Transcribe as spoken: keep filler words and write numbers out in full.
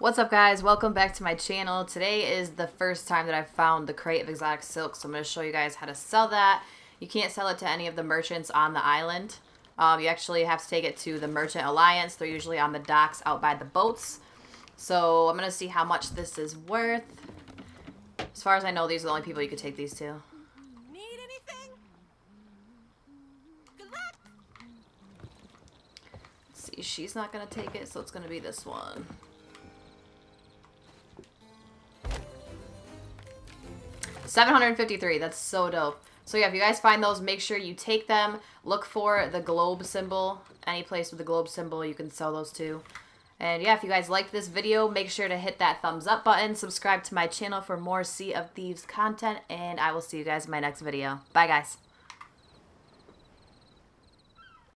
What's up, guys? Welcome back to my channel. Today is the first time that I've found the crate of exotic silk, so I'm going to show you guys how to sell that. You can't sell it to any of the merchants on the island. Um, you actually have to take it to the Merchant Alliance. They're usually on the docks out by the boats. So I'm going to see how much this is worth. As far as I know, these are the only people you could take these to. Need anything? Good luck. Let's see, she's not going to take it, so it's going to be this one. seven hundred fifty-three, that's so dope. So yeah, if you guys find those, make sure you take them. Look for the globe symbol. Any place with the globe symbol, you can sell those to. And yeah, if you guys liked this video, make sure to hit that thumbs up button. Subscribe to my channel for more Sea of Thieves content, and I will see you guys in my next video. Bye, guys.